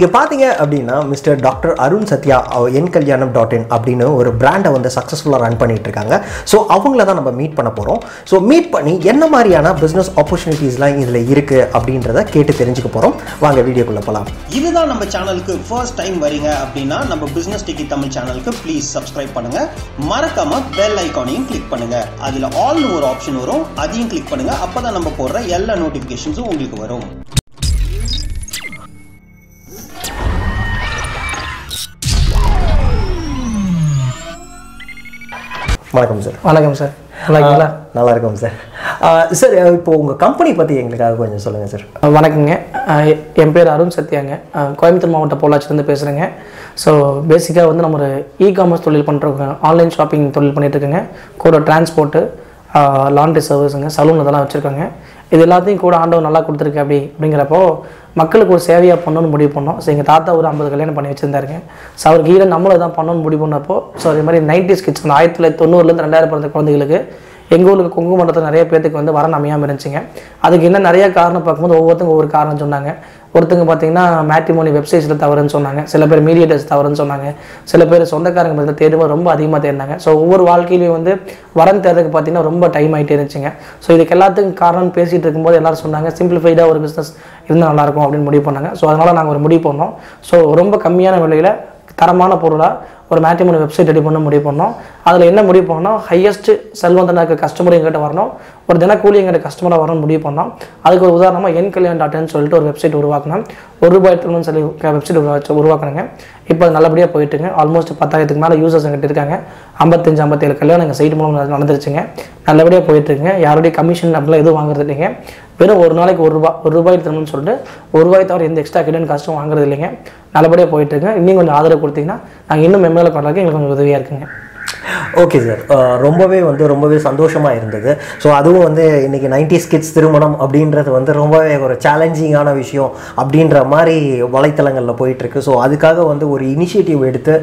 இங்க பாத்தீங்க அப்படின்னா மிஸ்டர் டாக்டர் அருண் சத்யா என் கல்யாணம் .in அப்படின ஒரு பிராண்டை வந்து சக்சஸ்ஃபுல்லா ரன் பண்ணிட்டு இருக்காங்க. சோ அவங்கள தான் நம்ம மீட் பண்ண போறோம். சோ மீட் பண்ணி என்ன மாதிரியான பிசினஸ் ஆப்பர்சூனிட்டிஸ்லாம் இதுல இருக்கு அப்படின்றத கேட்டு தெரிஞ்சுக்க போறோம். வாங்க வீடியோக்குள்ள போலாம். இதுதான் நம்ம சேனலுக்கு ஃபர்ஸ்ட் டைம் வரீங்க அப்படினா நம்ம பிசினஸ் டிக்கி தமிழ் சேனலுக்கு ப்ளீஸ் Subscribe பண்ணுங்க. மறக்காம பெல் ஐகானையும் கிளிக் பண்ணுங்க. அதுல ஆல் னு ஒரு ஆப்ஷன் வரும். அதையும் கிளிக் பண்ணுங்க. அப்பதான் நம்ம போடுற எல்லா நோட்டிஃபிகேஷன்ஸும் உங்களுக்கு வரும். வணக்கம் சார். வணக்கம் சார். நல்லாங்களா? நல்லா இருக்கும் சார். சார் இப்போ உங்கள் கம்பெனி பற்றி எங்களுக்காக கொஞ்சம் சொல்லுங்கள் சார். வணக்கங்க, என் பேர் அருண் சத்யாங்க. கோயம்புத்தூர் மாவட்டம் பொள்ளாச்சிலேருந்து பேசுகிறேங்க. ஸோ பேசிக்காக வந்து நம்ம ஒரு இகாமர்ஸ் தொழில் பண்ணுறோங்க, ஆன்லைன் ஷாப்பிங் தொழில் பண்ணிகிட்ருக்கோங்க. கூட டிரான்ஸ்போர்ட்டு, லாண்ட்ரி சர்வீஸுங்க, சலூன் இதெல்லாம் வச்சுருக்காங்க. இது எல்லாத்தையும் கூட ஆண்டவர் நல்லா கொடுத்துருக்கு அப்படிங்கிறப்போ மக்களுக்கு ஒரு சேவையாக பண்ணணும்னு முடிவு பண்ணோம். ஸோ எங்கள் தாத்தா ஒரு 50 கல்யாணம் பண்ணி வச்சுருந்தாருங்க. ஸோ அவருக்கு ஈர நம்மளும் தான் பண்ணணும்னு முடிவு பண்ணப்போ ஸோ அதே மாதிரி 90s கிட்ஸ், 1990லேருந்து 2000 பிறந்த குழந்தைகளுக்கு எங்கள் ஊருக்கு கொங்கு மண்டலத்தில் நிறைய பேர்த்துக்கு வந்து வரணும் அமையாமல் இருந்துச்சுங்க. அதுக்கு என்ன நிறையா காரணம் பார்க்கும்போது ஒவ்வொருத்தங்க ஒவ்வொரு காரணம் சொன்னாங்க. ஒருத்தங்க பார்த்தீங்கன்னா மேட்ரிமோனி வெப்சைட்ஸில் தவறுன்னு சொன்னாங்க, சில பேர் மீடியேட்டர்ஸ் தவறுன்னு சொன்னாங்க, சில பேர் சொந்தக்காரங்க பார்த்தீங்கன்னா தேடும்போது ரொம்ப அதிகமாக தேடினாங்க. ஸோ ஒவ்வொரு வாழ்க்கையிலையும் வந்து வரன் தேடுறதுக்கு பார்த்தீங்கன்னா ரொம்ப டைம் ஆகிட்டே இருந்துச்சுங்க. ஸோ இதுக்கு எல்லாத்துக்கும் காரணம் பேசிகிட்டு இருக்கும்போது எல்லோரும் சொன்னாங்க சிம்பிளிஃபைடாக ஒரு பிஸ்னஸ் இருந்தால் நல்லாயிருக்கும் அப்படின்னு முடிவு பண்ணாங்க. ஸோ அதனால் நாங்கள் ஒரு முடிவு பண்ணோம். ஸோ ரொம்ப கம்மியான விலையில் தரமான பொருளாக ஒரு மேட்ரிமோனி வெப்சைட் ரெடி பண்ண முடிவு பண்ணோம். அதில் என்ன முடிவு பண்ணோம், ஹையஸ்ட்டு செல்வந்தனாக இருக்க கஸ்டமர் எங்கிட்ட வரணும், ஒரு தினக்கூலி எங்கிட்ட கஸ்டமராக வரணும்னு முடிவு பண்ணோம். அதுக்கு ஒரு உதாரணமாக என் கல்யாணம் .in சொல்லிட்டு ஒரு வெப்சைட் உருவாக்கினோம். ₹1 சொல்லி வெப்சைட் உருவாக்குறாங்க. இப்போ அது நல்லபடியாக போயிட்டுங்க. ஆல்மோஸ்ட் 10,000க்கு மேலே யூசர்ஸ் எங்கிட்ட இருக்காங்க. 55-57 கல்யாணம் எங்கள் சைட் மூலம் நடந்துருச்சுங்க. நல்லபடியாக போயிட்டுருக்குங்க. யாருடைய கமிஷன் அப்படிலாம் எதுவும் வாங்குறது இல்லைங்க. வெறும் ஒரு நாளைக்கு ₹1 தரணும்னு சொல்லிட்டு ₹1 தவிர எந்த எக்ஸ்ட்ரா கல்யாணம் காஸ்ட்டும் வாங்குறது இல்லைங்க. நல்லபடியாக போயிட்டுருங்க. இன்னும் கொஞ்சம் ஆதரவு கொடுத்தீங்கன்னா நாங்கள் இன்னும் மெமேல பண்ணுறதுக்கு எங்களுக்கு கொஞ்சம் உதவியாக இருக்குங்க. ஓகே சார், ரொம்பவே சந்தோஷமாக இருந்தது. ஸோ அதுவும் வந்து இன்றைக்கி 90s கிட்ஸ் திருமணம் அப்படின்றது வந்து ரொம்பவே ஒரு சேலஞ்சிங்கான விஷயம் அப்படின்ற மாதிரி வலைத்தளங்களில் போயிட்டுருக்கு. ஸோ அதுக்காக வந்து ஒரு இனிஷியேட்டிவ் எடுத்து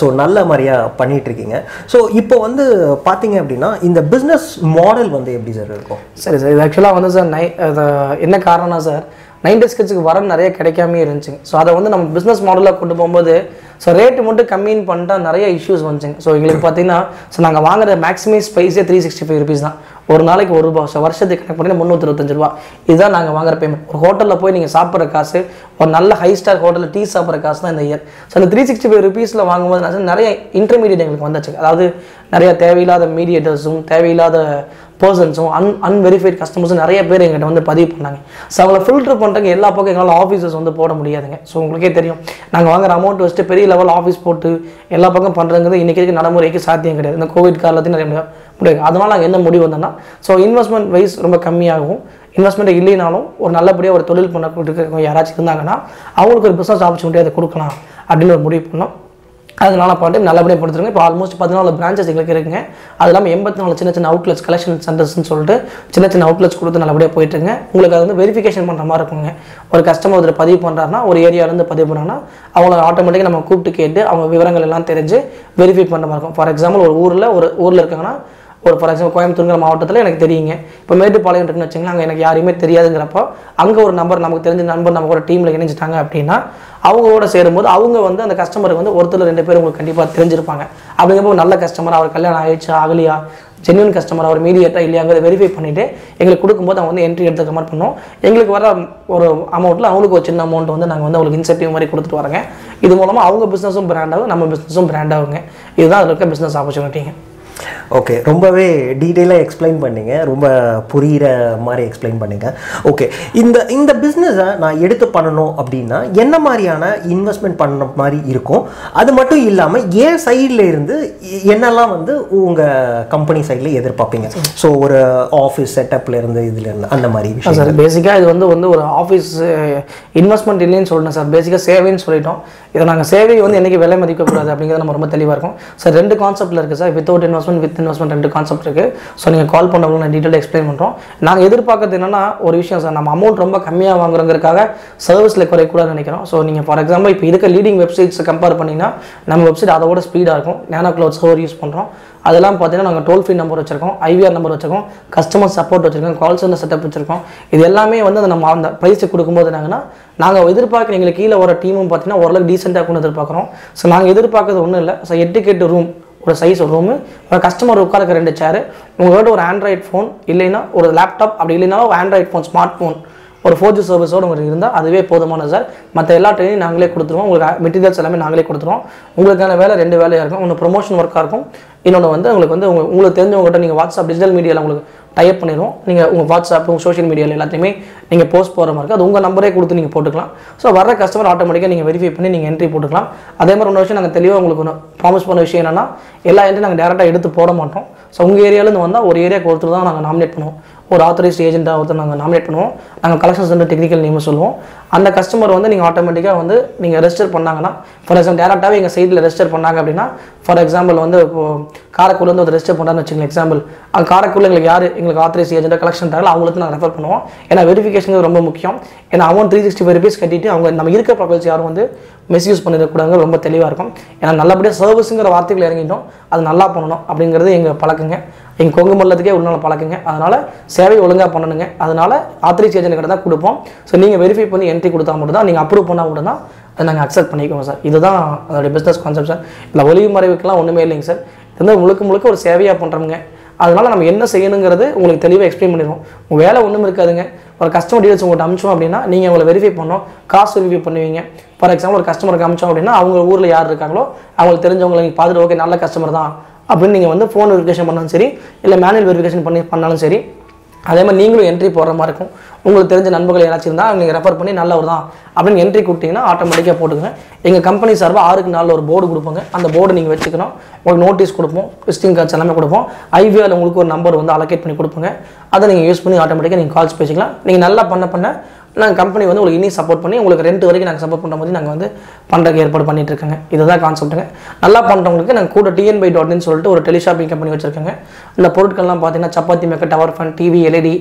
ஸோ நல்ல மாதிரியாக பண்ணிகிட்ருக்கீங்க. ஸோ இப்போ வந்து பார்த்தீங்க அப்படின்னா இந்த பிஸ்னஸ் மாடல் வந்து எப்படி சார் இருக்கும்? சரி சார், இது ஆக்சுவலாக வந்து சார் என்ன காரணம்னா சார் 90s கிட்ஸுக்கு வர நிறைய கிடைக்காமே இருந்துச்சுங்க. ஸோ அதை வந்து நம்ம பிஸ்னஸ் மாடலாக கொண்டு போகும்போது ஸோ ரேட்டு மட்டும் கம்மின்னு பண்ணிட்டா நிறைய இஷ்யூஸ் வந்துச்சுங்க. ஸோ எங்களுக்கு பார்த்தீங்கன்னா ஸோ நாங்கள் வாங்குற மேக்ஸிமைஸ் ப்ரைஸே ₹365 தான். ஒரு நாளைக்கு ₹1. ஸோ வருஷத்துக்கு கணக்கு பண்ணி ₹325. இதுதான் நாங்கள் வாங்குற பேமெண்ட். ஒரு ஹோட்டலில் போய் நீங்கள் சாப்பிட்ற காசு, ஒரு நல்ல ஹை ஸ்டார் ஹோட்டலில் டீ சாப்பிட்ற காசு தான் இந்த இயர். ஸோ அந்த ₹365 வாங்கும்போது நிறைய இன்டர்மீடியட் எங்களுக்கு வந்துச்சுங்க. அதாவது நிறையா தேவையில்லாத மீடியேட்டர்ஸும் தேவையில்லாத பர்சன்ஸும் அன்வெரிஃபைட் கஸ்டமர்ஸும் நிறைய பேர் எங்கிட்ட வந்து பதிவு பண்ணாங்க. ஸோ அவங்கள ஃபில்டர் பண்ணுறவங்க எல்லா பக்கம் எங்களால் ஆஃபீஸஸ் வந்து போட முடியாதுங்க. ஸோ உங்களுக்கே தெரியும் நாங்கள் வாங்குற அமௌண்ட் வச்சுட்டு பெரிய லெவல் ஆஃபீஸ் போட்டு எல்லா பக்கம் பண்ணுறங்கிறது இன்றைக்கி நடைமுறைக்கு சாத்தியம் கிடையாது. இந்த கோவிட் காலத்தையும் நிறைய முடியாது. அதனால் நாங்கள் என்ன முடிவு வந்தோம்னா ஸோ இன்வெஸ்ட்மெண்ட் வைஸ் ரொம்ப கம்மியாகவும், இன்வெஸ்ட்மெண்ட் இல்லைனாலும் ஒரு நல்லபடியாக ஒரு தொழில் பண்ண யாராச்சும் இருந்தாங்கன்னா அவங்களுக்கு ஒரு பிஸ்னஸ் ஆப்பர்ச்சுனிட்டி அதை கொடுக்கலாம் அப்படின்னு ஒரு முடிவு பண்ணோம். அதனால பாட்டு நல்லபடியாக கொடுத்துருங்க. இப்போ ஆல்மோஸ்ட் 14 பிரான்ச்சஸ் எங்களுக்கு இருக்குங்க. அது இல்லாமல் 84 சின்ன அவுட்லெட்ஸ், கலெக்ஷன் சென்டர்ஸ்ன்னு சொல்லிட்டு சின்ன அவுட்லெட்ஸ் கொடுத்து நல்லபடியாக போயிட்டுருங்க. உங்களுக்கு அது வந்து வெரிஃபிகேஷன் பண்ணுற மாதிரி இருக்குங்க. ஒரு கஸ்டமர் ஒருத்தர் பதிவு பண்ணுறாருன்னா, ஒரு ஏரியாவிலேருந்து பதிவு பண்ணாங்கன்னா அவங்கள ஆட்டோமேட்டிக்காக நம்ம கூப்பிட்டு கேட்டு அவங்க விவரங்கள் எல்லாம் தெரிஞ்சு வெரிஃபை பண்ணுற மாதிரி இருக்கும். ஃபார் எக்ஸாம்பிள் ஒரு ஊரில் இருக்காங்கன்னா ஒரு ஃபார் எக்ஸாம்பிள் கோயம்புத்தூருங்கிற மாவட்டத்தில் எனக்கு தெரியுங்க, இப்போ மேட்டுப்பாளையம் இருக்குன்னு வச்சுங்களேன், அங்கே எனக்கு யாரையுமே தெரியாதுங்கிறப்போ அங்கே ஒரு நம்பர் நமக்கு தெரிஞ்ச நண்பர் நம்ம கூட டீமில் இணைஞ்சிட்டாங்க அப்படின்னா அவங்களோட சேரும்போது அவங்க வந்து அந்த கஸ்டமருக்கு வந்து ஒருத்தர் 2 பேர் உங்களுக்கு கண்டிப்பாக தெரிஞ்சிருப்பாங்க. அப்படிங்கிறப்போ நல்ல கஸ்டமர், அவர் கல்யாணம் ஆயிடுச்சு ஆகலையா, ஜென்யூன் கஸ்டமர், அவர் மீடியேட்டாக இல்லையாங்கிறத வெரிஃபை பண்ணிவிட்டு எங்களுக்கு கொடுக்கும்போது அவங்க வந்து என்ட்ரி எடுத்துக்க மாதிரி பண்ணோம். எங்களுக்கு வர ஒரு அமௌண்ட்டில் அவங்களுக்கு ஒரு சின்ன அமௌண்ட் வந்து நாங்கள் வந்து அவங்களுக்கு இன்சென்டிவ் மாதிரி கொடுத்துட்டு வரோங்க. இது மூலமாக அவங்க பிஸ்னஸும் பிராண்டாகும், நம்ம பிஸ்னஸும் பிராண்டாகுங்க. இதுதான் அதில் இருக்க பிஸ்னஸ் ஆப்பர்ச்சுனிட்டிங்க. ஓகே, ரொம்பவே டீட்டெயிலாக எக்ஸ்பிளைன் பண்ணிங்க. ரொம்ப புரிகிற மாதிரி எக்ஸ்பிளைன் பண்ணிங்க. ஓகே, இந்த பிஸ்னஸை நான் எடுத்து பண்ணணும் அப்படின்னா என்ன மாதிரியான இன்வெஸ்ட்மெண்ட் பண்ண மாதிரி இருக்கும்? அது மட்டும் இல்லாமல் ஏன் சைடில் இருந்து என்னெல்லாம் வந்து உங்கள் கம்பெனி சைடில் எதிர்பார்ப்பீங்க? ஸோ ஒரு ஆஃபீஸ் செட்டப்பில் இருந்து இதில் இருந்து அந்த மாதிரி சார். பேசிக்காக இது வந்து ஒரு ஆஃபீஸ் இன்வெஸ்ட்மெண்ட் இல்லைன்னு சொல்லணும் சார். பேசிக்காக சேவைன்னு சொல்லிட்டோம். இதை நாங்கள் சேவை வந்து என்றைக்கு விலை மதிக்கக்கூடாது அப்படிங்கிறது நம்ம ரொம்ப தெளிவாக இருக்கும் சார். 2 கான்செப்டில் இருக்குது sir. Without investment investment with investment ரெண்டு கான்செப்ட் இருக்கு. ஸோ நீங்கள் கால் பண்ணவங்க நான் டீட்டெயில் எக்ஸ்பிளைன் பண்ணுறோம். நாங்கள் எதிர்பார்க்கறது என்னன்னா ஒரு விஷயம் சார், நம்ம அமௌண்ட் ரொம்ப கம்மியாக வாங்குறதுக்காக சர்வீஸில் குறைக்கூடாது நினைக்கிறோம். ஸோ நீங்கள் ஃபார் எக்ஸாம்பிள் இப்போ இருக்க லீடிங் வெப்சைட்ஸை கம்பேர் பண்ணிங்கன்னா நம்ம வெப்சைட் அதோட ஸ்பீடாக இருக்கும். நேனோ க்ளவுட் ஸ்டோர் யூஸ் பண்ணுறோம். அதெல்லாம் பார்த்தீங்கன்னா நாங்கள் டோல் ஃப்ரீ நம்பர் வச்சிருக்கோம், ஐவிஆர் நம்பர் வச்சிருக்கோம், கஸ்டமர் சப்போர்ட் வச்சிருக்கோம், கால் சென்டர் செட்டப் வச்சிருக்கோம். இது எல்லாமே வந்து நம்ம அந்த ப்ரைஸை கொடுக்கும்போது என்னங்கன்னா நாங்கள் எதிர்பார்க்குற எங்களுக்கு கீழே வர டீமும் பார்த்தீங்கன்னா ஓரளவுக்கு டீசெண்டாக கொண்டு எதிர்பார்க்குறோம். ஸோ நாங்கள் எதிர்பார்க்கறது ஒன்றும் இல்லை. ஸோ 8x8 ரூம், ஒரு சைஸ் ஒரு ரூமு, ஒரு கஸ்டமர் உட்கார்க்க ரெண்டு சேரு, உங்களோட ஒரு ஆண்ட்ராய்ட் ஃபோன் இல்லைன்னா ஒரு லேப்டாப், அப்படி இல்லைன்னா ஒரு ஆண்ட்ராய்ட் ஃபோன் ஸ்மார்ட் ஃபோன், ஒரு 4G சர்வீஸோடு உங்களுக்கு இருந்தால் அதுவே போதுமானது சார். மற்ற எல்லா ட்ரெயினையும் நாங்களே கொடுத்துருவோம். உங்களுக்கு மெட்டீரியல்ஸ் எல்லாமே நாங்களே கொடுத்துருவோம். உங்களுக்கான வேலை ரெண்டு வேலையாக இருக்கும். ஒன்று ப்ரொமோஷன் ஒர்க்காக இருக்கும், இன்னொன்று வந்து உங்களுக்கு தெரிஞ்சவங்ககிட்ட நீங்கள் வாட்ஸ்அப் டிஜிட்டல் மீடியாவில் உங்களுக்கு டைப் பண்ணிடுவோம். நீங்கள் உங்கள் வாட்ஸ்அப் உங்கள் சோஷியல் மீடியாவில் எல்லாத்தையுமே நீங்கள் போஸ்ட் போகிற மாதிரி இருக்குது. அது உங்கள் நம்பரே கொடுத்து நீங்கள் போட்டுக்கலாம். ஸோ வர கஸ்டமர் ஆட்டோமேட்டிக்காக நீங்கள் வெரிஃபை பண்ணி நீங்கள் என்ட்ரி போட்டுக்கலாம். அதே மாதிரி ஒரு விஷயம் நாங்கள் தெளிவாக உங்களுக்கு ஒன்று ப்ராமிஸ் பண்ண விஷயம் என்னென்னா எல்லா என்ட்ரி நாங்கள் டேரெக்டாக எடுத்து போட மாட்டோம். ஸோ உங்கள் ஏரியாவிலேருந்து வந்தால் ஒரு ஏரியாவுக்கு ஒருத்தர் தான் நாங்கள் நாமினேட் பண்ணுவோம். ஒரு ஆத்தரைஸ்ட் ஏஜென்ட்டாக ஒருத்தர் நாங்கள் நாமினேட் பண்ணுவோம். நாங்கள் கலெக்ஷன் சென்டர் டெக்னிக்கல் நேம் சொல்லுவோம். அந்த கஸ்டமர் வந்து நீங்கள் ஆட்டோமேட்டிக்காக வந்து நீங்கள் ரெஜிஸ்டர் பண்ணாங்கன்னா ஃபார் எக்ஸாம்பிள் டேரெக்டாகவே எங்கள் சைட்டில் ரெஜிஸ்டர் பண்ணாங்க அப்படின்னா ஃபார் எக்ஸாம்பிள் வந்து காரைக்குடியில் வந்து ஒரு ரெஜிஸ்டர் பண்ணுறான்னு வச்சுக்கோங்க எக்ஸாம்பிள். அந்த காரைக்குடியில் எங்களுக்கு யார் எங்களுக்கு ஆத்தரைஸ்ட் ஏஜென்ட்டாக கலெக்ஷன் தரல அவங்களுக்கு நாங்கள் ரெஃபர் பண்ணுவோம். ஏன்னா வெரிஃபிகேஷனுக்கு ரொம்ப முக்கியம். ஏன்னா அவன் 365 கட்டிட்டு அவங்க நம்ம இருக்கிற ப்ராப்ளம்ஸ் யாரும் வந்து மிஸ்யூஸ் பண்ணிடக்கூடாது, ரொம்ப தெளிவாக இருக்கும். ஏன்னா நல்லபடியாக சர்வீஸுங்கிற வார்த்தைகள் இறங்கிட்டோம், அது நல்லா பண்ணணும் அப்படிங்கிறது எங்கள் பழக்கங்க, எங்கள் கொங்கு மல்லத்துக்கே உள்ள பழக்குங்க. அதனால் சேவை ஒழுங்காக பண்ணணுங்க. அதனால் ஆத்தரைஸ்ட் ஏஜென்ட்கிட்ட தான் கொடுப்போம். ஸோ நீங்கள் வெரிஃபை பண்ணி என்ட்ரி கொடுத்தா மட்டும் தான், நீங்கள் அப்ரூவ் பண்ணால் மட்டும் தான் அதை நாங்கள் அக்செப்ட் பண்ணிக்கோங்க சார். இதுதான் அதோடைய பிஸ்னஸ் கான்செப்ட் சார். இல்லை ஒளிவு மறைவுக்கெல்லாம் ஒன்றுமே இல்லைங்க சார். இது வந்து முழுக்க முழுக்க ஒரு சேவையாக பண்ணுறோங்க. அதனால் நம்ம என்ன செய்யணுங்கிறது உங்களுக்கு தெளிவாக எக்ஸ்பிளைன் பண்ணிடுவோம். உங்கள் வேலை ஒன்றும் இருக்காதுங்க. ஒரு கஸ்டமர் டீட்டெயில்ஸ் உங்கள்கிட்ட அமிச்சோம் அப்படின்னா நீங்கள் உங்களை வெரிஃபை பண்ணோம், காசு வெரிஃபை பண்ணுவீங்க. ஃபார் எக்ஸாம்பிள் ஒரு கஸ்டமருக்கு அமிச்சோம் அப்படின்னா அவங்க ஊரில் யார் இருக்காங்களோ அவங்களுக்கு தெரிஞ்சவங்களை நீங்கள் பார்த்துட்டு ஓகே நல்ல கஸ்டமர் தான் அப்படின்னு நீங்கள் வந்து ஃபோன் வெரிஃபிகேஷன் பண்ணாலும் சரி, இல்லை மேனுவல் வெரிஃபிகேஷன் பண்ணாலும் சரி. அதே மாதிரி நீங்களும் என்ட்ரி போடுற மாதிரி இருக்கும். உங்களுக்கு தெரிஞ்ச நண்பர்கள் யாராச்சும் இருந்தால் நீங்கள் ரெஃபர் பண்ணி நல்லவர் தான் அப்படின்னு என்ட்ரி கொடுத்தீங்கன்னா ஆட்டோமேட்டிக்காக போட்டுக்கோங்க. எங்கள் கம்பெனி சார்பாக 6க்கு 4 ஒரு போர்டு கொடுப்போங்க. அந்த போர்டு நீங்கள் வச்சுக்கணும். உங்களுக்கு நோட்டீஸ் கொடுப்போம், விசிட்டிங் கார்ட்ஸ் எல்லாமே கொடுப்போம். ஐவிஆரில் உங்களுக்கு ஒரு நம்பர் வந்து அலோகேட் பண்ணி கொடுப்போங்க. அதை நீங்கள் யூஸ் பண்ணி ஆட்டோமேட்டிக்காக நீங்கள் கால்ஸ் பேசிக்கலாம். நீங்கள் நல்லா பண்ண நாங்கள் கம்பெனி வந்து உங்களுக்கு இனி சப்போர்ட் பண்ணி உங்களுக்கு ரெண்டு வரைக்கும் நாங்கள் சப்போர்ட் பண்ணுற மாதிரி நாங்கள் வந்து பண்ணுறதுக்கு ஏற்பாடு பண்ணிட்டு இருக்கோங்க. இதுதான் கான்செப்ட்டுங்க. நல்லா பண்ணுறவங்களுக்கு நாங்கள் கூட tnby.in சொல்லிட்டு ஒரு டெலிஷாப்பிங் கம்பெனி வச்சுருக்கோங்க. இந்த பொருட்கள்லாம் பார்த்தீங்கன்னா chapati maker, tower fan, TV, LED,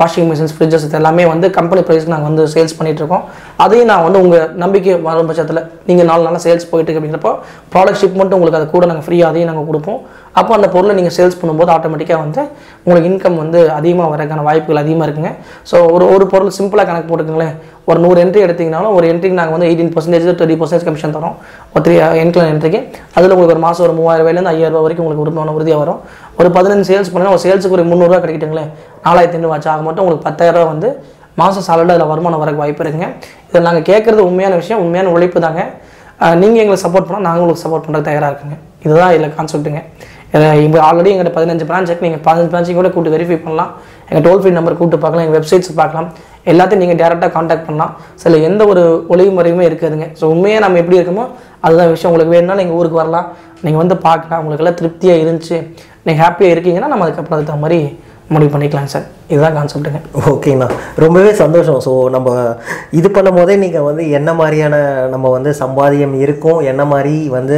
washing machines, fridges, இது எல்லாமே வந்து கம்பெனி ப்ரைஸ்க்கு நாங்கள் வந்து சேல்ஸ் பண்ணிகிட்ருக்கோம். அதையும் நான் வந்து உங்கள் நம்பிக்கை வரும் பட்சத்தில் நீங்கள் 4 நாளாக சேல்ஸ் போயிட்டுருக்கு அப்படிங்கிறப்போ ப்ராடக்ட் ஷிப்மெண்ட்டு உங்களுக்கு அது கூட நாங்கள் ஃப்ரீயாக அதையும் நாங்கள் கொடுப்போம். அப்போ அந்த பொருளை நீங்கள் சேல்ஸ் பண்ணும்போது ஆட்டோமேட்டிக்காக வந்து உங்களுக்கு இன்கம் வந்து அதிகமாக வரக்கான வாய்ப்புகள் அதிகமாக இருக்குங்க. ஸோ ஒரு பொருள் சிம்பிளாக கணக்கு போட்டுக்கங்களேன். ஒரு 100 என்ட்ரி எடுத்திங்கனாலும் ஒரு என்ட்ரிக்கு நாங்கள் வந்து 18% 30% கமிஷன் தரோம். ஒருத்தர் என்ட்ரிக்கு அதில் உங்களுக்கு ஒரு மாதம் ஒரு 3000 ரூபாயிலேருந்து 5000 ரூபா வரைக்கும் உங்களுக்கு உறுப்பினர் உறுதியாக வரும். ஒரு 15 சேல்ஸ் பண்ணால் ஒரு சேல்ஸுக்கு ஒரு 300 ரூபா கிடைக்கிட்டுங்களேன், 4500 ஆச்சு. ஆக மட்டும் உங்களுக்கு 10000 ரூபா வந்து மாதம் சாலரில் அதில் வருமானம் வரக்கு வாய்ப்பு இருக்குங்க. இதில் நாங்கள் கேட்குறது உண்மையான விஷயம், உண்மையான உழைப்பு தாங்க. நீங்கள் எங்களை சப்போர்ட் பண்ணால் நாங்கள் உங்களுக்கு சப்போர்ட் பண்ணுறது தயாராக இருக்குங்க. இதுதான் இதில் கான்செப்ட்டுங்க. இப்போ ஆல்ரெடி எங்கிட்ட 15 பிரான்ச் இருக்குது. நீங்கள் 15 பிரான்ச்சையும் கூட கூப்பிட்டு வெரிஃபை பண்ணலாம். எங்கள் டோல் ஃப்ரீ நம்பர் கூப்பிட்டு பார்க்கலாம், எங்கள் வெப்சைட்ஸ் பார்க்கலாம், எல்லாத்தையும் நீங்கள் டேரெக்டாக காண்டாக்ட் பண்ணலாம். சில எந்த ஒரு ஒளிவு முறையுமே இருக்காதுங்க. ஸோ உண்மையாக நம்ம எப்படி இருக்கமோ அதுதான் விஷயம். உங்களுக்கு வேணும்னா நீங்கள் ஊருக்கு வரலாம், நீங்கள் வந்து பார்க்கலாம். உங்களுக்கெல்லாம் திருப்தியாக இருந்துச்சு, நீங்கள் ஹாப்பியாக இருக்கீங்கன்னா நம்ம அதுக்கப்புறம் அதுக்கு மாதிரி முடிவு பண்ணிக்கலாம் சார். இதுதான் கான்செப்ட்டுங்க. ஓகேண்ணா, ரொம்பவே சந்தோஷம். ஸோ நம்ம இது பண்ணும் போதே நீங்கள் வந்து என்ன மாதிரியான நம்ம வந்து சம்பாதியம் இருக்கும், என்ன மாதிரி வந்து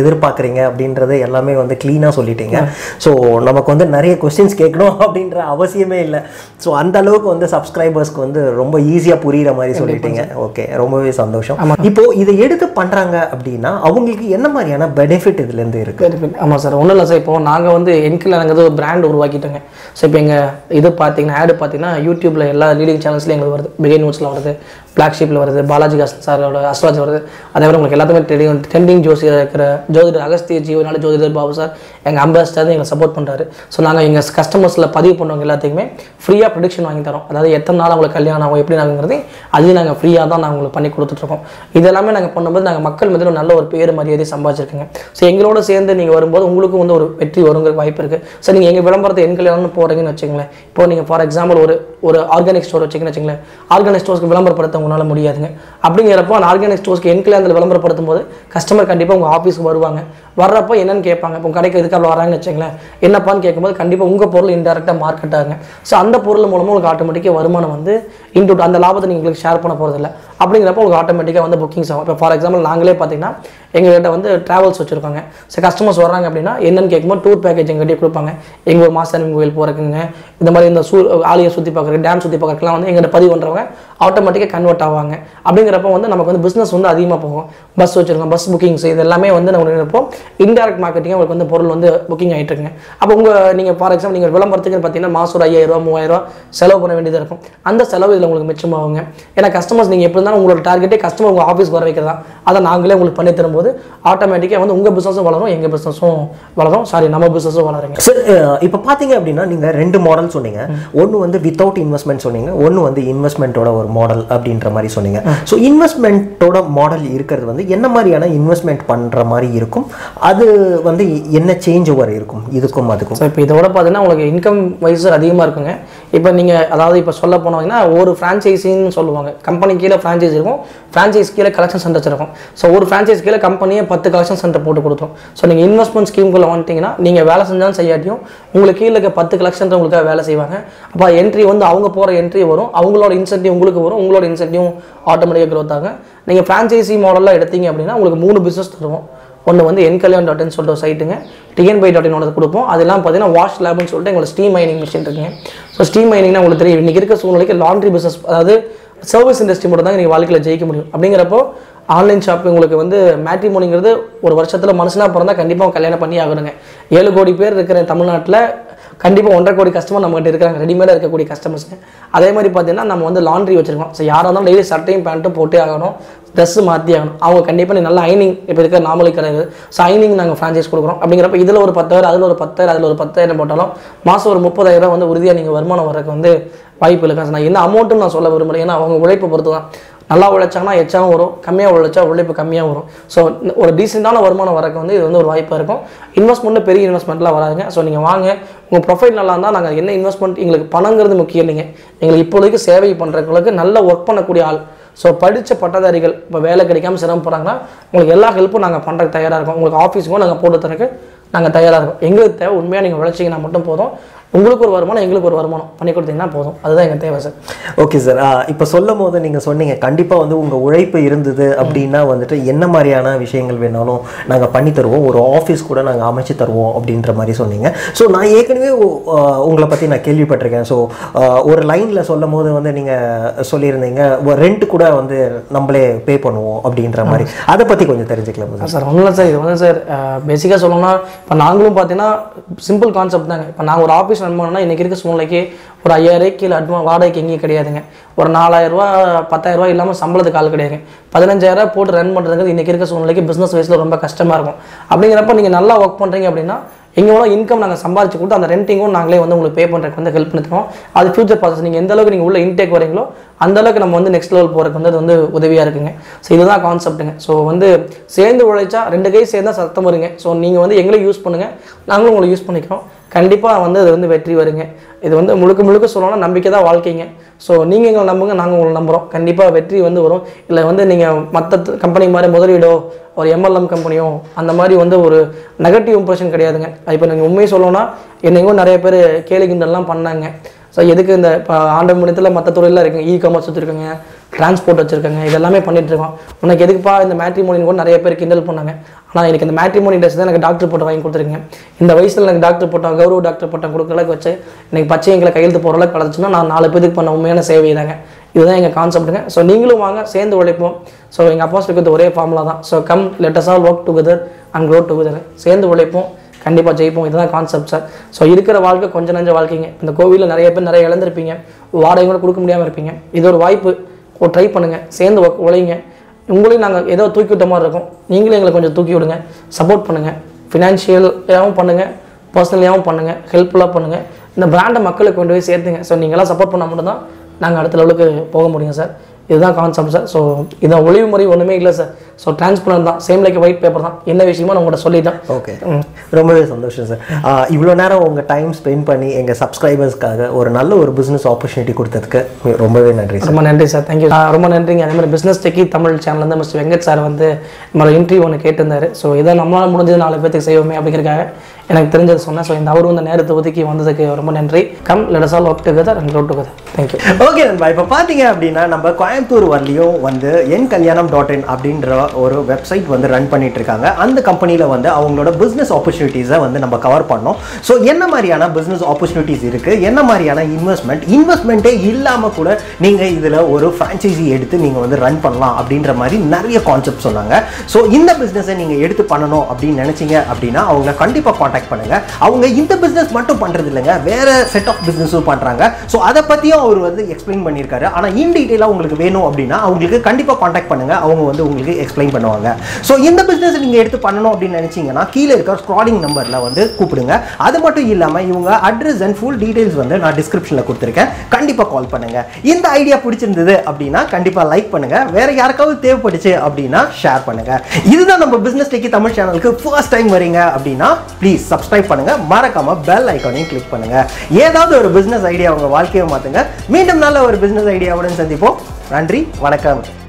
எதிர்பார்க்குறீங்க அப்படின்றது எல்லாமே வந்து க்ளீனாக சொல்லிட்டீங்க. ஸோ நமக்கு வந்து நிறைய கொஸ்டின்ஸ் கேட்கணும் அப்படின்ற அவசியமே இல்லை. ஸோ அந்தளவுக்கு வந்து சப்ஸ்கிரைபர்ஸ்க்கு வந்து ரொம்ப ஈஸியாக புரிகிற மாதிரி சொல்லிட்டீங்க. ஓகே, ரொம்பவே சந்தோஷம். இப்போது இதை எடுத்து பண்ணுறாங்க அப்படின்னா அவங்களுக்கு என்ன மாதிரியான பெனிஃபிட் இதுலேருந்து இருக்குது? ஆமாம் சார், ஒன்றும் இல்லை சார். இப்போது நாங்கள் வந்து என்கில் நாங்கள் ஒரு பிராண்ட் உருவாக்கிட்டோங்க. ஸோ இப்போ எங்கள் இது பார்த்தீங்கன்னா ஆடு பார்த்தீங்கன்னா யூடியூப்பில் எல்லா லீடிங் சேனல்ஸ்லையும் எங்களுக்கு வருது. பிகை நியூஸில் வருது, ஃப்ளாக்ஷிப்பில் வருது, பாலாஜி காசன் சாரோட அஸ்ட்ராஜ் வருது. அதே மாதிரி உங்களுக்கு எல்லாத்துமே ட்ரெண்டிங் ஜோசியாக இருக்கிற ஜோதிடர் அகஸ்திய ஜீவனால ஜோதிடர் பாபு சார் எங்கள் அம்பாஸ்டர் எங்களை சப்போர்ட் பண்ணுறாரு. ஸோ நாங்கள் எங்கள் கஸ்டமர்ஸில் பதிவு பண்ணுறவங்க எல்லாத்தையுமே ஃப்ரீயாக ப்ரொடிக்ஷன் வாங்கி தரோம். அதாவது எத்தனை நாள் அவங்களுக்கு கல்யாணம் ஆகும் எப்படி நாங்கிறது அதையும் நாங்கள் ஃப்ரீயாக தான் நாங்கள் உங்களுக்கு பண்ணி கொடுத்துட்ருக்கோம். இதெல்லாமே நாங்கள் பண்ணும்போது நாங்கள் மக்கள் மத்தியில் நல்ல ஒரு பேர் மரியாதையை சம்பாதிச்சிருக்கோங்க. ஸோ எங்களோட சேர்ந்து நீங்கள் வரும்போது உங்களுக்கும் வந்து ஒரு வெற்றி வருங்கிற வாய்ப்பு இருக்குது. ஸோ நீங்கள் எங்கள் விளம்பரத்தை எண்கல்யாணம்னு போகிறீங்கன்னு வச்சுக்கோங்களேன். இப்போ நீங்கள் ஃபார் எக்ஸாம்பிள் ஒரு ஆர்கானிக் ஸ்டோர் வச்சுக்கோங்களேன். ஆர்கானிக் ஸ்டோர்ஸ்க்கு விளம்பரப்படுத்த உங்களால் முடியாதுங்க. அப்படிங்கிறப்போ அந்த ஆர்கானிக் ஸ்டோர்ஸ்க்கு என்கல்யாணத்தில் விளம்பரப்படுத்தும் போது கஸ்டமர் கண்டிப்பாக உங்கள் ஆஃபீஸ்க்கு வருவாங்க. வர்றப்ப என்னன்னு கேட்பாங்க. இப்போ கடைக்கு இதுக்காக வராங்கன்னு வச்சுங்களேன், என்னப்பான்னு கேட்கும்போது கண்டிப்பாக உங்கள் பொருள் இன்டெரக்டாக மார்க்கெட் ஆகுங்க. ஸோ அந்த பொருள் மூலமாக உங்களுக்கு ஆட்டோமேட்டிக்காக வருமானம் வந்து இன்டூட் அந்த லாபத்தை நீங்கள் உங்களுக்கு ஷேர் பண்ண போகிறதில்ல. அப்படிங்கிறப்ப உங்களுக்கு ஆட்டோமேட்டிக்காக வந்து புக்கிங்ஸ் ஆகும். இப்போ ஃபார் எக்ஸாம்பிள் நாங்களே பார்த்தீங்கன்னா எங்கள்கிட்ட வந்து ட்ராவல்ஸ் வச்சுருக்காங்க. ஸோ கஸ்டமர்ஸ் வர்றாங்க அப்படின்னா என்னென்னு கேட்கும்போது டூர் பேக்கேஜ் எங்கள்கிட்டயே கொடுப்பாங்க. எங்கள் ஒரு மாசாணி கோயில் போகிறக்குங்க, இந்த மாதிரி இந்த ஆலியை சுற்றி பார்க்குறது, டேம் சுற்றி பார்க்குறதுலாம் வந்து எங்கள்கிட்ட பதிவு பண்ணுறவங்க ஆட்டோமேட்டிக்காக கன்வெர்ட் ஆவாங்க. அப்படிங்கிறப்ப வந்து நமக்கு வந்து பிஸ்னஸ் வந்து அதிகமாக போகும். பஸ் வச்சுருக்கோம், பஸ் புக்கிங்ஸ் இது எல்லாமே வந்து நம்ம நினைப்போம். இன்டெரக்ட் மார்க்கெட்டிங் உங்களுக்கு வந்து பொருள் வந்து புக்கிங் ஆகிட்டு இருக்குங்க. அப்போ உங்கள் நீங்கள் ஃபார் எக்ஸாம்பிள் நீங்கள் விளம்பரத்துக்கு பார்த்தீங்கன்னா மாதம் ஒரு 5000 ரூபா 3000 ரூபா செலவு பண்ண வேண்டியதாக இருக்கும். அந்த செலவு இதில் உங்களுக்கு மிச்சமாகுங்க. ஏன்னா கஸ்டமர்ஸ் நீங்கள் எப்படி இருந்தாலும் உங்களோட டார்கெட்டே கஸ்டமர் உங்கள் ஆஃபீஸ் வர வைக்கிறதா. அதை நாங்களே உங்களுக்கு பண்ணி தரும்போது ஆட்டோமேட்டிக்காக வந்து உங்கள் பிஸ்னஸும் வளரும், எங்கள் பிஸ்னஸும் வளரும், நம்ம பிஸ்னஸும் வளருங்க. சார் இப்போ பார்த்தீங்க அப்படின்னா நீங்கள் ரெண்டு மாடல் சொன்னீங்க. ஒன்று வந்து வித்தவுட் இன்வெஸ்ட்மெண்ட் சொன்னீங்க, ஒன்று வந்து இன்வெஸ்ட்மெண்ட்டோட ஒரு மாடல் அப்படின்ற மாதிரி சொன்னீங்க. ஸோ இன்வெஸ்ட்மெண்ட்டோட மாடல் இருக்கிறது வந்து என்ன மாதிரியான இன்வெஸ்ட்மெண்ட் பண்ணுற மாதிரி இருக்கும், அது வந்து என்ன சேஞ்ச் ஓவர் இருக்கும் இதுக்கும் அதுக்கும்? ஸோ இப்போ இதோட பார்த்தீங்கன்னா உங்களுக்கு இன்கம் வைஸர் அதிகமாக இருக்குங்க. இப்போ நீங்கள் அதாவது இப்போ சொல்ல போனீங்கன்னா ஒரு ஃப்ரான்ச்சைஸின்னு சொல்லுவாங்க, கம்பெனி கீழே ஃப்ரான்ச்சைஸ் இருக்கும், ஃப்ரான்ச்சைஸ் கீழே கலெக்ஷன் சென்டர்ஸ் இருக்கும். ஸோ ஒரு ஃப்ரான்ச்சைஸ் கீழே கம்பெனியை 10 கலெக்ஷன் சென்டர் போட்டு கொடுத்தோம். ஸோ நீங்கள் இன்வெஸ்ட்மெண்ட் ஸ்கீம்குள்ளே வந்துட்டிங்கன்னா நீங்கள் வேலை செஞ்சாலும் செய்யாட்டியும் உங்களுக்கு கீழே இருக்க 10 கலெக்ஷன் உங்களுக்காக வேலை செய்வாங்க. அப்போ என்ட்ரி வந்து அவங்க போகிற என்ட்ரி வரும், அவங்களோட இன்சென்டிவ் உங்களுக்கு வரும், உங்களோட இன்சென்டிவ் ஆட்டோமேட்டிக்காக க்ரோத் ஆகும். நீங்கள் ஃப்ரான்ச்சைசி மாடலில் எடுத்தீங்க அப்படின்னா உங்களுக்கு 3 பிஸ்னஸ் தருவோம். ஒன்று வந்து என்கல்யான்.in சொல்லிட்டு ஒரு சைட்டுங்க, tnby.in ஒன்று கொடுப்போம். அதெல்லாம் பார்த்தீங்கன்னா வாஷ் லேப்னு சொல்லிட்டு எங்களுக்கு ஸ்டீம் மைனிங் மிஷின் இருக்குங்க. ஸோ ஸ்டீம் மைனிங்னா உங்களுக்கு தெரியும், இன்றைக்கி இருக்க சூழ்நிலைக்கு லாண்ட்ரி பிஸ்னஸ் அதாவது சர்வீஸ் இண்டஸ்ட்ரி மட்டும் தான் நீங்கள் வாழ்க்கையில் ஜெயிக்க முடியும். அப்படிங்கிறப்போ ஆன்லைன் ஷாப்பிங் உங்களுக்கு வந்து மேட்ரிமோனிங்கிறது ஒரு வருஷத்தில் மனுஷனாக பிறந்தால் கண்டிப்பாக கல்யாணம் பண்ணி ஆகணுங்க. 7 கோடி பேர் இருக்கிற தமிழ்நாட்டில் கண்டிப்பாக 1.5 கோடி கஸ்டமர் நம்மகிட்ட இருக்கிறாங்க, ரெடிமேடாக இருக்கக்கூடிய கஸ்டமர்ஸுங்க. அதே மாதிரி பார்த்தீங்கன்னா நம்ம வந்து லாண்ட்ரி வச்சுருக்கோம். ஸோ யாராக இருந்தாலும் டெய்லி சட்டையும் பேண்ட்டும் போட்டே ஆகணும், ட்ரெஸ்ஸு மாற்றி ஆகணும். அவங்க கண்டிப்பாக நீ நல்லா ஐனிங் இப்போ இருக்கிற நார்மலி கிடையாது. ஸோ ஐனிங் நாங்கள் ஃப்ரான்ச்சைஸ் கொடுக்குறோம். அப்படிங்கிறப்ப இதில் ஒரு 10,000, அதில் ஒரு 10,000, அதில் ஒரு 10,000 போட்டாலும் மாதம் ஒரு 30,000 வந்து உறுதியாக நீங்கள் வருமானம் வரக்கு வந்து வாய்ப்பு இருக்குது. நான் என்ன அமௌண்ட்டும் நான் சொல்ல விரும்புகிறேன், ஏன்னா அவங்க உழைப்பு பொறுத்து தான். நல்லா உழைச்சாங்கன்னா எச்சாகவும் வரும், கம்மியாக உழைச்சா உழைப்பு கம்மியாக வரும். ஸோ ஒரு டீசெண்டான வருமானம் வரக்கு வந்து இது வந்து ஒரு வாய்ப்பாக இருக்கும். இன்வெஸ்ட்மெண்ட்டு பெரிய இன்வெஸ்ட்மெண்ட்லாம் வராதுங்க. ஸோ நீங்கள் வாங்க, உங்கள் ப்ரொஃபைல் நல்லா இருந்தால் நாங்கள் என்ன இன்வெஸ்ட்மெண்ட் எங்களுக்கு பணங்கிறது முக்கியம் இல்லைங்க. எங்களுக்கு இப்போதைக்கு சேவை பண்ணுறவங்களுக்கு நல்ல ஒர்க் பண்ணக்கூடிய ஆள், ஸோ படித்த பட்டதாரிகள் இப்போ வேலை கிடைக்காமல் சிரமப்படுறாங்கன்னா உங்களுக்கு எல்லா ஹெல்ப்பும் நாங்கள் பண்ணுறதுக்கு தயாராக இருக்கோம். உங்களுக்கு ஆஃபீஸுக்கும் நாங்கள் போட்டு தரக்கு நாங்கள் தயாராக இருக்கோம். எங்களுக்கு தேவை உண்மையாக நீங்கள் உழைச்சிங்கன்னா மட்டும் போதும், உங்களுக்கு ஒரு வருமானம் எங்களுக்கு ஒரு வருமானம் பண்ணி கொடுத்தீங்கன்னா போதும், அதுதான் எங்கள் தேவை சார். ஓகே சார், இப்போ சொல்லும் போது நீங்கள் சொன்னீங்க கண்டிப்பாக வந்து உங்கள் உழைப்பு இருந்தது அப்படின்னா வந்துட்டு என்ன மாதிரியான விஷயங்கள் வேணாலும் நாங்கள் பண்ணி தருவோம், ஒரு ஆஃபீஸ் கூட நாங்கள் அமைச்சு தருவோம் அப்படின்ற மாதிரி சொன்னீங்க. ஸோ நான் ஏற்கனவே உங்களை பற்றி நான் கேள்விப்பட்டிருக்கேன். ஸோ ஒரு லைனில் சொல்லும் போது வந்து நீங்கள் சொல்லியிருந்தீங்க ரெண்ட் கூட வந்து நம்மளே பே பண்ணுவோம் அப்படின்ற மாதிரி, அதை பற்றி கொஞ்சம் தெரிஞ்சுக்கலாம் சார். ஒன்றும் இல்லை சார், இது வந்து சார் பேசிக்காக சொல்லணும்னா இப்போ நாங்களும் பார்த்தீங்கன்னா சிம்பிள் கான்செப்ட் தாங்க. இப்போ நாங்கள் ஒரு ஆஃபீஸ் வருமானம்னா இன்னைக்கு இருக்க சூழ்நிலைக்கு ஒரு 5000 கீழே அட்வான்ஸ் வாடகைக்கு எங்கேயும் கிடையாதுங்க. ஒரு 4000 ரூபா 10000 ரூபா இல்லாமல் சம்பளத்துக்கு ஆள் கிடையாது. 15000 ரூபா போட்டு ரன் பண்ணுறதுக்கு இன்றைக்கி இருக்க சூழ்நிலைக்கு பிஸ்னஸ் வைஸில் ரொம்ப கஷ்டமாக இருக்கும். அப்படிங்கிறப்ப நீங்கள் நல்லா ஒர்க் பண்ணுறீங்க அப்படின்னா எங்களோட இன்கம் நாங்கள் சம்பாதிச்சு கொடுத்து அந்த ரெண்டிங்கும் நாங்களே வந்து உங்களுக்கு பே பண்ணுறதுக்கு வந்து ஹெல்ப் பண்ணிக்கிறோம். அது ஃபியூச்சர் ப்ராசஸ் நீங்கள் எந்த அளவுக்கு நீங்கள் உள்ள இன்டேக் வரீங்களோ அந்தளவுக்கு நம்ம வந்து நெக்ஸ்ட் லெவல் போகிறதுக்கு வந்து அது வந்து உதவியாக இருக்குங்க. ஸோ இதுதான் கான்செப்ட்டுங்க. ஸோ வந்து சேர்ந்து உழைச்சா 2 கை சேர்ந்தா சத்தம் வருங்க. ஸோ நீங்கள் வந்து எங்களே யூஸ் பண்ணுங்கள், நாங்களும் உங்களை யூஸ் பண்ணிக்கிறோம். கண்டிப்பாக வந்து அது வந்து வெற்றி வருங்க. இது வந்து முழுக்க முழுக்க சொல்லணும்னா நம்பிக்கை தான் வாழ்க்கைங்க. ஸோ நீங்கள் எங்களை நம்புங்க, நாங்கள் உங்களை நம்புகிறோம். கண்டிப்பாக வெற்றி வந்து வரும். இல்லை வந்து நீங்கள் மற்ற கம்பெனி மாதிரி முதலீடோ ஒரு MLM கம்பெனியோ அந்த மாதிரி வந்து ஒரு நெகட்டிவ் இம்ப்ரெஷன் கிடையாதுங்க. இப்போ நீங்கள் உண்மையை சொல்லணும்னா என்னைங்கோ நிறைய பேர் கேலிகிண்டெல்லாம் பண்ணாங்க. ஸோ எதுக்கு இந்த இப்போ ஆண்டு மணியத்தில் மற்ற துறையில் இருக்குங்க, e-commerce வச்சுருக்கோங்க, டிரான்ஸ்போர்ட் வச்சுருக்கோங்க, இதெல்லாமே பண்ணிகிட்ருக்கோம். உனக்கு எதுக்குப்பா இந்த மேட்ரிமோனி கூட நிறைய பேர் கிண்டல் பண்ணாங்க. ஆனால் எனக்கு இந்த மேட்ரிமோனி இண்டஸ்ட்ரி தான் எனக்கு டாக்டர் போட்டோ வாங்கி கொடுத்துருக்கீங்க. இந்த வயசில் எனக்கு டாக்டர் போட்டோம், கௌரவ டாக்டர் போட்டோம் கொடுக்குற அளவுக்கு வச்சு எனக்கு பச்சைங்களை கையெழுத்து போகிற அளவுக்கு கிடச்சுன்னா நான் 4 பேருக்கு பண்ண உண்மையான சேவை தாங்க. இதுதான் எங்கள் கான்செப்ட்டுங்க. ஸோ நீங்களும் வாங்க, சேர்ந்து உழைப்போம். ஸோ எங்கள் அப்பாஸ் இருக்கிறது ஒரே ஃபார்முலா தான். So come let us all work together and grow together. சேர்ந்து உழைப்போம், கண்டிப்பாக ஜெயிப்போம். இதுதான் கான்செப்ட் சார். ஸோ இருக்கிற வாழ்க்கை கொஞ்சம் நஞ்ச வாழ்க்கைங்க. இந்த கோவிலில் நிறைய பேர் நிறைய இழந்திருப்பீங்க, வாடகை கூட கொடுக்க முடியாமல் இருப்பீங்க. இது ஒரு வாய்ப்பு, ஒரு ட்ரை பண்ணுங்கள், சேர்ந்து உழைங்க. உங்களையும் நாங்கள் ஏதோ தூக்கி விட்ட மாதிரி இருக்கும், நீங்களும் எங்களை கொஞ்சம் தூக்கி விடுங்க, சப்போர்ட் பண்ணுங்கள். ஃபினான்ஷியலாகவும் பண்ணுங்கள், பர்சனலியாகவும் பண்ணுங்கள், ஹெல்ப்ஃபுல்லாக பண்ணுங்கள். இந்த பிராண்டை மக்களுக்கு கொண்டு போய் சேர்த்துங்க. ஸோ நீங்களாம் சப்போர்ட் பண்ணால் மட்டும்தான் நாங்கள் அடுத்த லெவலுக்கு போக முடியும் சார். இதுதான் கான்செப்ட் சார். ஸோ இதை ஒளிவு முறை ஒன்றுமே இல்லை சார். ஸோ டிரான்ஸ்பரண்ட் தான், சேம் லைக் ஒயிட் பேப்பர் தான். என்ன விஷயமா நான் உங்கள்கிட்ட சொல்லிட்டேன். ஓகே, ரொம்பவே சந்தோஷம் சார். இவ்வளோ நேரம் உங்கள் டைம் ஸ்பெண்ட் பண்ணி எங்கள் சப்ஸ்கிரைபர்ஸ்க்காக ஒரு நல்ல ஒரு பிஸ்னஸ் ஆப்பர்ச்சுனிட்டி கொடுத்ததுக்கு ரொம்பவே நன்றி சார். ரொம்ப நன்றி சார், தேங்க்யூ. ரொம்ப நன்றிங்க. அதே மாதிரி பிஸ்னஸ் டெக்கி தமிழ் சேனல்லேருந்து மிஸ்டர் வெங்கட் சார் வந்து நம்மளோட இன்டர்வியூ ஒன்று கேட்டிருந்தார். ஸோ இதை நம்மளால் முடிஞ்சது 4 பேர்த்துக்கு செய்வோமே அப்படிங்கிறக்காக எனக்கு தெரிஞ்சது சொன்னேன். ஸோ இந்த அவரும் இந்த நேரத்தை ஒதுக்கி வந்ததுக்கு ரொம்ப நன்றி. Come let us all work together and grow together. Thank you. Okay நண்பா, இப்போ பார்த்தீங்க அப்படின்னா நம்ம கோயம்புத்தூர் வரலையும் வந்து என் kalyanam.in அப்படின்ற ஒரு வெப்சைட் வந்து ரன் பண்ணிட்டு இருக்காங்க. அந்த கம்பெனியில் வந்து அவங்களோட பிஸ்னஸ் ஆப்பர்ச்சுனிட்டிஸை வந்து நம்ம கவர் பண்ணோம். ஸோ என்ன மாதிரியான பிஸ்னஸ் ஆப்பர்ச்சுனிட்டிஸ் இருக்குது, என்ன மாதிரியான இன்வெஸ்ட்மெண்ட்டே இல்லாமல் கூட நீங்கள் இதில் ஒரு ஃப்ரான்ச்சைசி எடுத்து நீங்கள் வந்து ரன் பண்ணலாம் அப்படின்ற மாதிரி நிறைய கான்செப்ட் சொன்னாங்க. ஸோ இந்த பிஸ்னஸை நீங்கள் எடுத்து பண்ணணும் அப்படின்னு நினச்சிங்க அப்படின்னா அவங்க கண்டிப்பாக காண்டாக்ட் பண்ணுங்கள். அவங்க இந்த பிஸ்னஸ் மட்டும் பண்ணுறது இல்லைங்க, வேறு செட் ஆஃப் பிஸ்னஸும் பண்ணுறாங்க. ஸோ அதை பற்றியும் அவர் வந்து எக்ஸ்பிளைன் பண்ணியிருக்காரு. ஆனால் இன் டீட்டெயிலாக உங்களுக்கு வேணும் அப்படின்னா அவங்களுக்கு கண்டிப்பா காண்டாக்ட் பண்ணுங்க, அவங்க வந்து உங்களுக்கு எக்ஸ்பிளைன் பண்ணுவாங்க. சோ இந்த பிசினஸ் நீங்க எடுத்து பண்ணணும் அப்படின்னு நினைச்சீங்கன்னா கீழே இருக்க ஸ்க்ராலிங் நம்பர்ல வந்து கூப்பிடுங்க. அது மட்டும் இல்லாம இவங்க அட்ரஸ் அண்ட் ஃபுல் டீடைல்ஸ் வந்து நான் டிஸ்கிரிப்ஷன்ல கொடுத்திருக்கேன், கண்டிப்பா கால் பண்ணுங்க. இந்த ஐடியா பிடிச்சிருந்தது அப்படின்னா கண்டிப்பா லைக் பண்ணுங்க, வேற யாருக்காவது தேவைப்படுச்சு அப்படின்னா ஷேர் பண்ணுங்க. இதுதான் நம்ம பிசினஸ் டெக்கி தமிழ் சேனலுக்கு ஃபர்ஸ்ட் டைம் வரீங்க அப்படின்னா ப்ளீஸ் சப்ஸ்கிரைப் பண்ணுங்க, மறக்காம பெல் ஐகானையும் கிளிக் பண்ணுங்க. ஏதாவது ஒரு பிசினஸ் ஐடியா உங்க வாழ்க்கையை மாத்துங்க. மீண்டும் நல்ல ஒரு பிசினஸ் ஐடியாவுடன் சந்திப்போம். நன்றி, வணக்கம்.